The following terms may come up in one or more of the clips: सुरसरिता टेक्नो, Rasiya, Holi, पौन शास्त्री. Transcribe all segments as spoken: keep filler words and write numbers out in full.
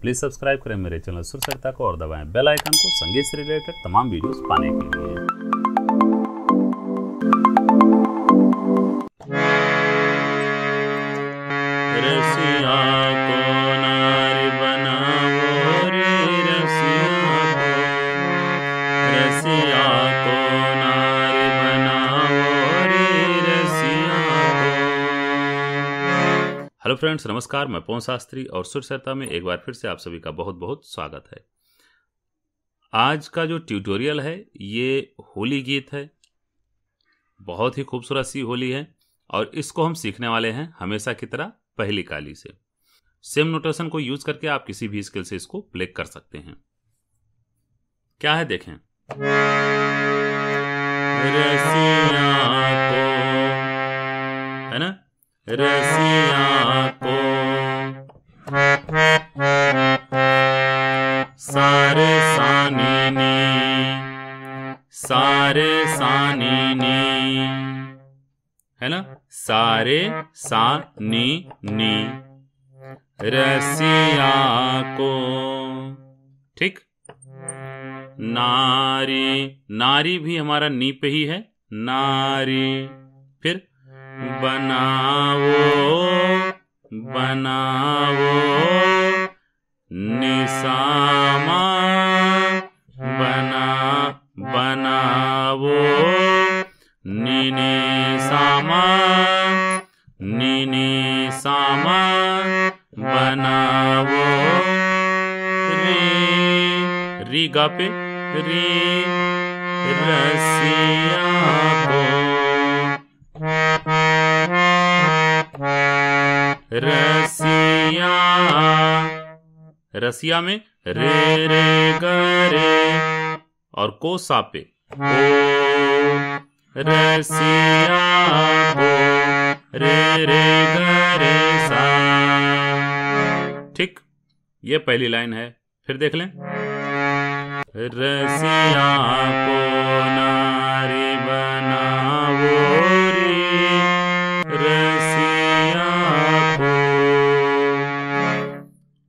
Please subscribe करें मेरे channel Sursarita को और दबाएं बेल आइकन को संगीत से रिलेटेड तमाम वीडियोस पाने के लिए। हेलो फ्रेंड्स, नमस्कार। मैं पौन शास्त्री और सुरसरिता में एक बार फिर से आप सभी का बहुत बहुत स्वागत है। आज का जो ट्यूटोरियल है ये होली गीत है। बहुत ही खूबसूरत सी होली है और इसको हम सीखने वाले हैं हमेशा की तरह पहली काली से। सेम नोटेशन को यूज करके आप किसी भी स्केल से इसको प्ले कर सकते हैं। क्या है देखें। रसिया को, है ना, रसिया को सारे सानी नी, सारे सानी नी, है ना, सारे सानी नी रसिया को। ठीक, नारी, नारी भी हमारा नी पे ही है, नारी। फिर बनाओ, बनाओ निशामा, बना बनाओ निशामा, निशामा बनाओ। री, री गा पे री, रसिया को, रसिया। रसिया में रे रे ग रे और को सा पे को, रसिया को, रे रे ग रे सा। ठीक, ये पहली लाइन है। फिर देख लें, रसिया को नारी बनाओ,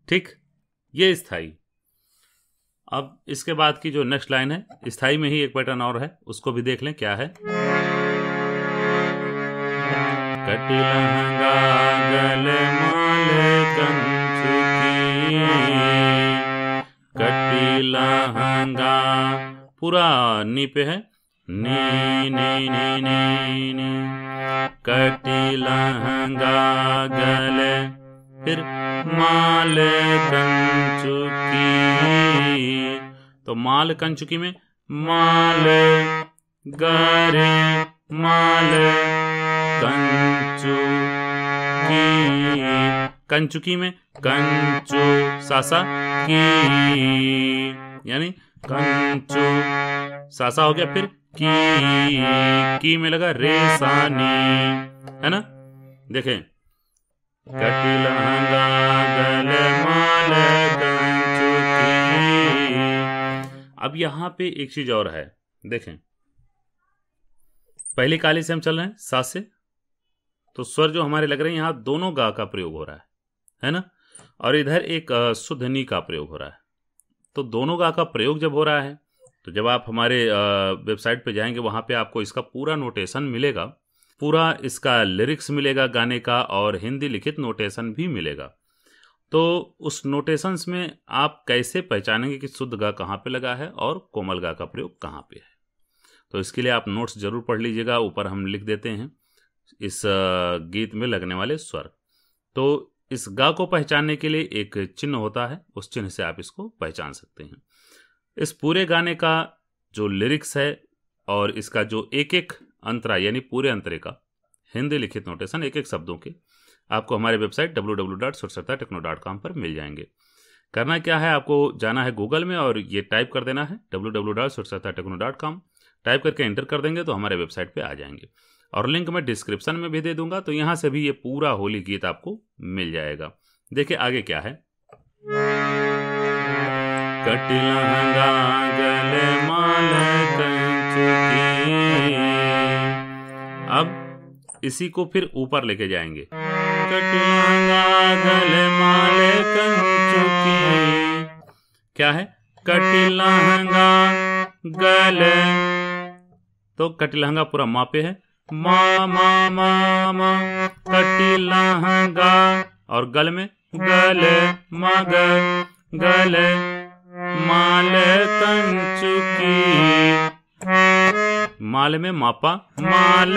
ठीक, ये स्थाई। अब इसके बाद की जो नेक्स्ट लाइन है, स्थाई में ही एक पैटर्न और है, उसको भी देख लें। क्या है, कट लहंगा गल माल कंच की, कट लहंगा पूरा नी पे है, नी नी नी नी नी, कट लहंगा गल। फिर माल कंचुकी, तो माल कंचुकी में माल गरे, माल कंचुकी, कंचुकी में कंचु सासा की, यानी कंचु सासा हो गया। फिर की, की में लगा रे सानी, है ना। देखें, कट लहंगा गल माल कंचुकी। अब यहाँ पे एक चीज और है, देखें। पहली काली से हम चल रहे हैं सा से, तो स्वर जो हमारे लग रहे हैं यहाँ दोनों गा का प्रयोग हो रहा है, है ना, और इधर एक शुद्ध नी का प्रयोग हो रहा है। तो दोनों गा का प्रयोग जब हो रहा है, तो जब आप हमारे वेबसाइट पे जाएंगे वहाँ पे आपको इसका पूरा नोटेशन मिलेगा, पूरा इसका लिरिक्स मिलेगा गाने का, और हिंदी लिखित नोटेशन भी मिलेगा। तो उस नोटेशंस में आप कैसे पहचानेंगे कि शुद्ध गा कहाँ पे लगा है और कोमल गा का प्रयोग कहाँ पे है, तो इसके लिए आप नोट्स जरूर पढ़ लीजिएगा। ऊपर हम लिख देते हैं इस गीत में लगने वाले स्वर। तो इस गा को पहचानने के लिए एक चिन्ह होता है, उस चिन्ह से आप इसको पहचान सकते हैं। इस पूरे गाने का जो लिरिक्स है और इसका जो एक एक अंतरा, यानी पूरे अंतरे का हिंदी लिखित नोटेशन एक एक शब्दों के, आपको हमारे website W W W dot सुरसरिता टेक्नो dot com पर मिल जाएंगे। करना क्या है, आपको जाना है गूगल में और ये टाइप कर देना है W W W dot सुरसरिता टेक्नो dot com. Type करके एंटर कर देंगे तो हमारे वेबसाइट पे आ जाएंगे, और लिंक मैं डिस्क्रिप्शन में भी दे दूंगा, तो यहाँ से भी ये पूरा होली गीत आपको मिल जाएगा। देखिए आगे क्या है। कट लहंगा गल माल कंचुकी। अब इसी को फिर ऊपर लेके जाएंगे, कट लहंगा गल माल कंचुकी। क्या है कटी लहंगा गले, तो कटी लहंगा पूरा माँ पे है, मा मा मा मा कटी लहंगा, और गल में गले मग गले माल कंचुकी, माल में मापा माल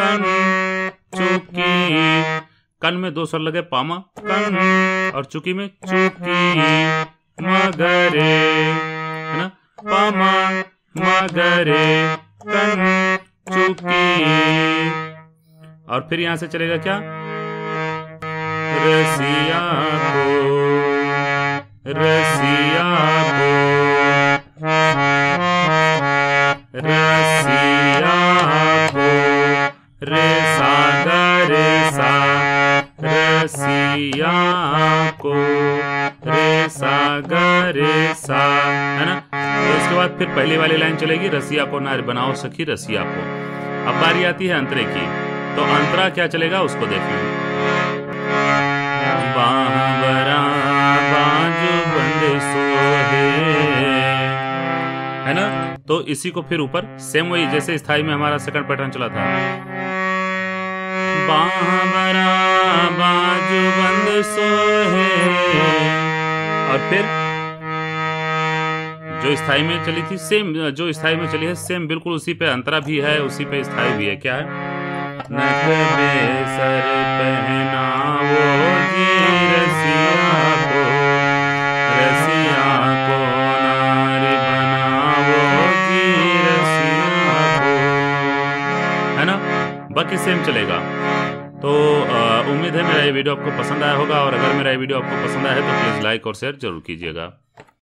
कंचुकी, कन में दो स्वर लगे पामा कन, और चुकी में चुकी मगरे है ना, पामा मगरे कन चुकी। और फिर यहां से चलेगा क्या रसिया को रसिया को रसिया को रे सा ग रे सा, रसिया को रे सा ग रे सा, है ना। तो इसके बाद फिर पहली वाली लाइन चलेगी रसिया को नार बनाओ सखी रसिया को। अब बारी आती है अंतरे की, तो अंतरा क्या चलेगा उसको देखिए। बांबरा बाजू बंद सोहे, है ना। तो इसी को फिर ऊपर सेम वही जैसे स्थाई में हमारा सेकंड पैटर्न चला था, बांबरा बाजू बंद सोहे, और फिर जो स्थाई में चली थी सेम, जो स्थाई में चली है सेम बिल्कुल उसी पे अंतरा भी है, उसी पे स्थाई भी है। क्या है नख बेसर पहनाओ जी रसिया को, रसिया को नार बनाओ जी रसिया को, है ना। बाकी सेम चलेगा। तो आ, उम्मीद है मेरा ये वीडियो आपको पसंद आया होगा, और अगर मेरा ये वीडियो आपको पसंद आया है तो प्लीज़ लाइक और शेयर जरूर कीजिएगा।